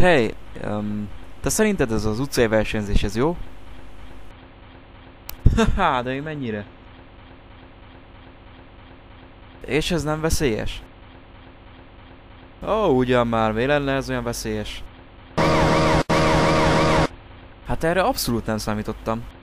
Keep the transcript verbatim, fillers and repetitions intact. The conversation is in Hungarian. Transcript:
Hey, um, te szerinted ez az utcai versenyzés, ez jó? Haha, de mennyire? És ez nem veszélyes? Ó, ugyan már, mi lenne ez olyan veszélyes? Hát erre abszolút nem számítottam.